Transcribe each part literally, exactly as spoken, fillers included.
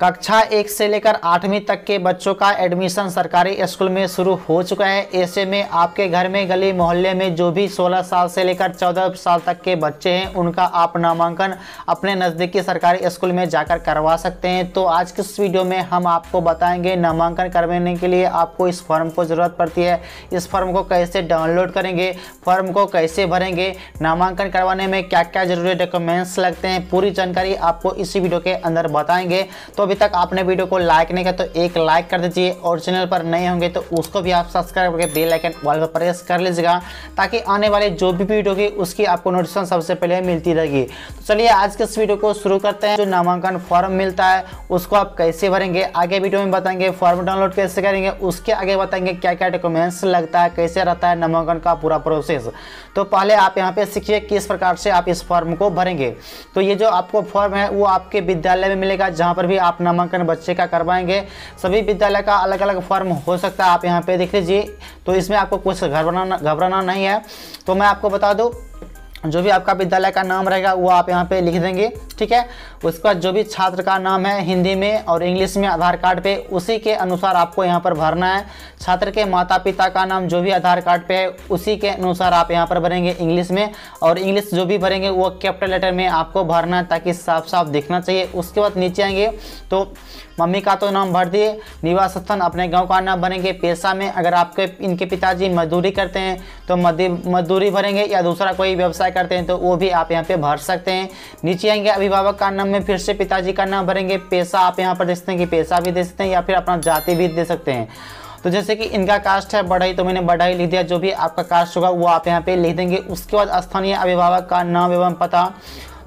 कक्षा एक से लेकर आठवीं तक के बच्चों का एडमिशन सरकारी स्कूल में शुरू हो चुका है। ऐसे में आपके घर में, गली मोहल्ले में जो भी सोलह साल से लेकर चौदह साल तक के बच्चे हैं, उनका आप नामांकन अपने नज़दीकी सरकारी स्कूल में जाकर करवा सकते हैं। तो आज के इस वीडियो में हम आपको बताएंगे नामांकन करवाने के लिए आपको इस फॉर्म को ज़रूरत पड़ती है, इस फॉर्म को कैसे डाउनलोड करेंगे, फॉर्म को कैसे भरेंगे, नामांकन करवाने में क्या क्या ज़रूरी डॉक्यूमेंट्स लगते हैं, पूरी जानकारी आपको इसी वीडियो के अंदर बताएँगे। तो अभी तक आपने वीडियो को लाइक नहीं किया तो एक लाइक कर दीजिए, और चैनल पर नए होंगे तो उसको भी आप सब्सक्राइब करके बेल आइकन वाल पर प्रेस कर लीजिएगा, ताकि आने वाले जो भी वीडियो होगी उसकी आपको नोटिफिकेशन सबसे पहले मिलती रहेगी। तो चलिए आज के इस वीडियो को शुरू करते हैं। जो नामांकन फॉर्म मिलता है उसको आप कैसे भरेंगे आगे वीडियो में बताएंगे, फॉर्म डाउनलोड कैसे करेंगे उसके आगे बताएंगे, क्या क्या डॉक्यूमेंट्स लगता है, कैसे रहता है नामांकन का पूरा प्रोसेस। तो पहले आप यहाँ पे सीखिए किस प्रकार से आप इस फॉर्म को भरेंगे। तो ये जो आपको फॉर्म है वो आपके विद्यालय में मिलेगा, जहाँ पर भी आप नामांकन बच्चे का करवाएंगे। सभी विद्यालय का अलग अलग फॉर्म हो सकता है, आप यहाँ पे देख लीजिए। तो इसमें आपको कुछ घबराना घबराना नहीं है। तो मैं आपको बता दूँ, जो भी आपका विद्यालय का नाम रहेगा वो आप यहाँ पे लिख देंगे, ठीक है। उसका जो भी छात्र का नाम है हिंदी में और इंग्लिश में आधार कार्ड पे, उसी के अनुसार आपको यहाँ पर भरना है। छात्र के माता पिता का नाम जो भी आधार कार्ड पे है उसी के अनुसार आप यहाँ पर भरेंगे इंग्लिश में, और इंग्लिश जो भी भरेंगे वो कैपिटल लेटर में आपको भरना है, ताकि साफ साफ दिखना चाहिए। उसके बाद नीचे आएंगे तो मम्मी का तो नाम भर दिए, निवास स्थान अपने गाँव का नाम भरेंगे, पेशा में अगर आपके इनके पिताजी मजदूरी करते हैं तो मजदूरी भरेंगे, या दूसरा कोई व्यवसाय करते हैं तो वो भी आप यहाँ पे भर सकते हैं। नीचे आएंगे अभिभावक का नाम में फिर से पिताजी का नाम भरेंगे, पैसा आप यहाँ पर दे सकते हैं कि पैसा भी दे सकते हैं या फिर अपना जाति भी दे सकते हैं। तो जैसे कि इनका कास्ट है बढ़ई तो मैंने बढ़ई लिख दिया, जो भी आपका कास्ट होगा वो आप यहाँ पे लिख देंगे। उसके बाद स्थानीय अभिभावक का नाम एवं पता,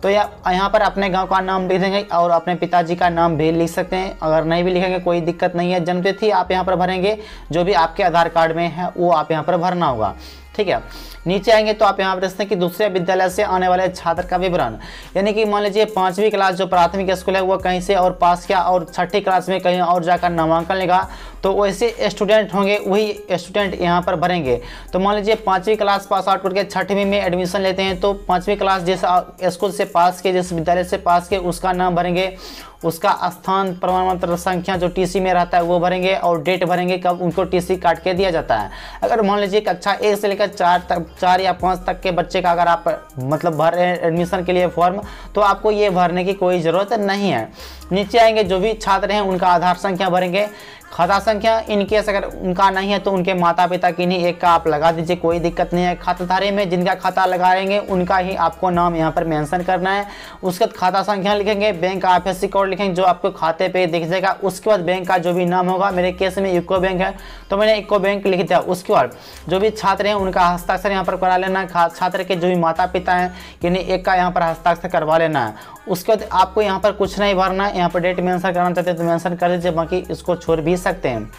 तो या यहाँ पर अपने गांव का नाम लिख देंगे और अपने पिताजी का नाम भी लिख सकते हैं, अगर नहीं भी लिखेंगे कोई दिक्कत नहीं है। जन्मतिथि आप यहाँ पर भरेंगे, जो भी आपके आधार कार्ड में है वो आप यहाँ पर भरना होगा, ठीक है। नीचे आएंगे तो आप यहाँ पर देखते हैं कि दूसरे विद्यालय से आने वाले छात्र का विवरण, यानी कि मान लीजिए पाँचवीं क्लास जो प्राथमिक स्कूल है वो कहीं से और पास किया और छठी क्लास में कहीं और जाकर नामांकन लेगा, तो वैसे स्टूडेंट होंगे वही स्टूडेंट यहाँ पर भरेंगे। तो मान लीजिए पाँचवीं क्लास पास आउट करके छठवीं में एडमिशन लेते हैं, तो पाँचवीं क्लास जिस स्कूल से पास के, जिस विद्यालय से पास के, उसका नाम भरेंगे, उसका स्थान प्रमाण पत्र संख्या जो टीसी में रहता है वो भरेंगे, और डेट भरेंगे कब उनको टीसी काट के दिया जाता है। अगर मान लीजिए कक्षा एक से लेकर चार तक, चार या पाँच तक के बच्चे का अगर आप मतलब भर रहे हैं एडमिशन के लिए फॉर्म, तो आपको ये भरने की कोई ज़रूरत नहीं है। नीचे आएंगे जो भी छात्र हैं उनका आधार संख्या भरेंगे, खाता संख्या इनकेस अगर उनका नहीं है तो उनके माता पिता की नहीं एक का आप लगा दीजिए, कोई दिक्कत नहीं है। खाताधारी में जिनका खाता लगाएंगे उनका ही आपको नाम यहाँ पर मेंशन करना है। उसके बाद खाता संख्या लिखेंगे, बैंक का I F S C code लिखेंगे जो आपको खाते पे दिख जाएगा। उसके बाद बैंक का जो भी नाम होगा, मेरे केस में यूको बैंक है तो मैंने यूको बैंक लिख दिया। उसके बाद जो भी छात्र हैं उनका हस्ताक्षर यहाँ पर करा लेना है, छात्र के जो भी माता पिता हैं किन्हीं एक का यहाँ पर हस्ताक्षर करवा लेना है। उसके बाद आपको यहाँ पर कुछ नहीं भरना है, यहाँ पर डेट मेंशन करना चाहते हैं तो मेंशन कर दीजिए, बाकी इसको छोड़ भी सकते हैं।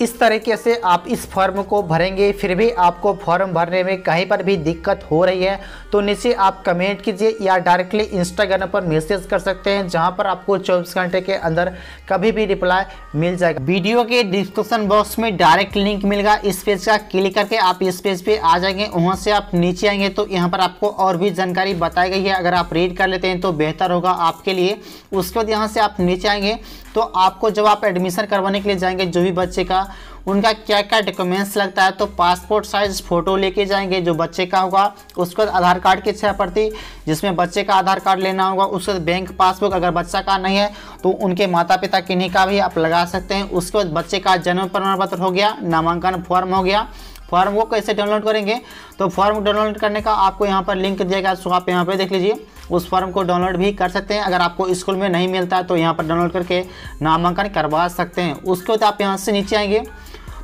इस तरीके से आप इस फॉर्म को भरेंगे। फिर भी आपको फॉर्म भरने में कहीं पर भी दिक्कत हो रही है तो नीचे आप कमेंट कीजिए या डायरेक्टली इंस्टाग्राम पर मैसेज कर सकते हैं, जहां पर आपको चौबीस घंटे के अंदर कभी भी रिप्लाई मिल जाएगा। वीडियो के डिस्क्रिप्शन बॉक्स में डायरेक्ट लिंक मिलेगा, इस पेज का क्लिक करके आप इस पेज पर पे आ जाएंगे। वहाँ से आप नीचे आएंगे तो यहाँ पर आपको और भी जानकारी बताई गई है, अगर आप रीड कर लेते हैं तो बेहतर होगा आपके लिए। उसके बाद यहाँ से आप नीचे आएंगे तो आपको जब आप एडमिशन करवाने के लिए जाएंगे, जो भी बच्चे का उनका क्या क्या डॉक्यूमेंट्स लगता है, तो पासपोर्ट साइज फ़ोटो लेके जाएंगे जो बच्चे का होगा। उसके बाद आधार कार्ड की छह प्रति, जिसमें बच्चे का आधार कार्ड लेना होगा। उसके बाद बैंक पासबुक, अगर बच्चा का नहीं है तो उनके माता पिता किन्हीं का भी आप लगा सकते हैं। उसके बाद बच्चे का जन्म प्रमाण पत्र हो गया, नामांकन फॉर्म हो गया। फॉर्म को कैसे डाउनलोड करेंगे, तो फॉर्म डाउनलोड करने का आपको यहाँ पर लिंक दिया गया, सो आप यहाँ पर देख लीजिए, उस फॉर्म को डाउनलोड भी कर सकते हैं। अगर आपको स्कूल में नहीं मिलता तो यहाँ पर डाउनलोड करके नामांकन करवा सकते हैं। उसके बाद आप यहाँ से नीचे आएंगे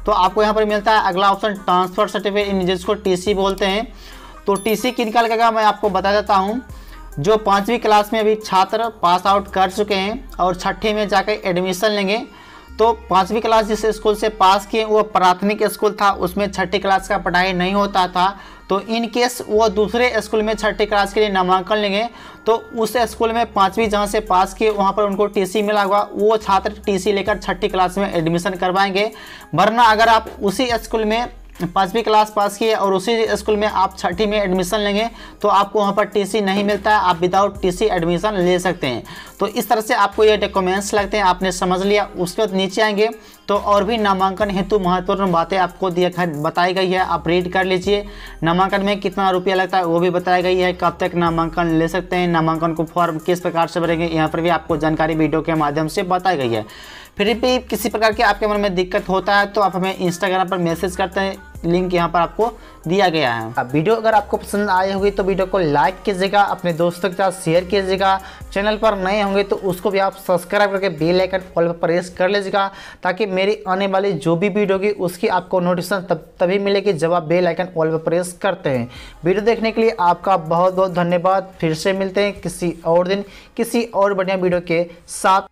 तो आपको यहाँ पर मिलता है अगला ऑप्शन ट्रांसफ़र सर्टिफिकेट, जिसको टी सी बोलते हैं। तो टी सी किन का लगेगा मैं आपको बता देता हूँ। जो पाँचवीं क्लास में अभी छात्र पास आउट कर चुके हैं और छठी में जाकर एडमिशन लेंगे, तो पाँचवीं क्लास जिस स्कूल से पास किए वो प्राथमिक स्कूल था, उसमें छठी क्लास का पढ़ाई नहीं होता था, तो इन केस वो दूसरे स्कूल में छठी क्लास के लिए नामांकन लेंगे तो उस स्कूल में पाँचवीं जहाँ से पास किए वहाँ पर उनको टीसी मिला होगा, वो छात्र टीसी लेकर छठी क्लास में एडमिशन करवाएंगे। वरना अगर आप उसी स्कूल में पाँचवीं क्लास पास की है और उसी स्कूल में आप छठी में एडमिशन लेंगे तो आपको वहाँ पर टीसी नहीं मिलता है, आप विदाउट टीसी एडमिशन ले सकते हैं। तो इस तरह से आपको ये डॉक्यूमेंट्स लगते हैं, आपने समझ लिया। उसके बाद नीचे आएंगे तो और भी नामांकन हेतु महत्वपूर्ण बातें आपको दिया बताई गई है, आप रीड कर लीजिए। नामांकन में कितना रुपया लगता है वो भी बताई गई है, कब तक नामांकन ले सकते हैं, नामांकन को फॉर्म किस प्रकार से भरेंगे, यहाँ पर भी आपको जानकारी वीडियो के माध्यम से बताई गई है। फिर भी किसी प्रकार के आपके मन में दिक्कत होता है तो आप हमें इंस्टाग्राम पर मैसेज करते हैं, लिंक यहाँ पर आपको दिया गया है। अब वीडियो अगर आपको पसंद आई होगी तो वीडियो को लाइक कीजिएगा, अपने दोस्तों के साथ शेयर कीजिएगा, चैनल पर नए होंगे तो उसको भी आप सब्सक्राइब करके बेल आइकन ऑल पर प्रेस कर लीजिएगा ताकि मेरी आने वाली जो भी वीडियो होगी उसकी आपको नोटिफिकेशन तब तभी मिलेगी जब आप बेल आइकन ऑल पर प्रेस करते हैं। वीडियो देखने के लिए आपका बहुत बहुत धन्यवाद। फिर से मिलते हैं किसी और दिन किसी और बढ़िया वीडियो के साथ।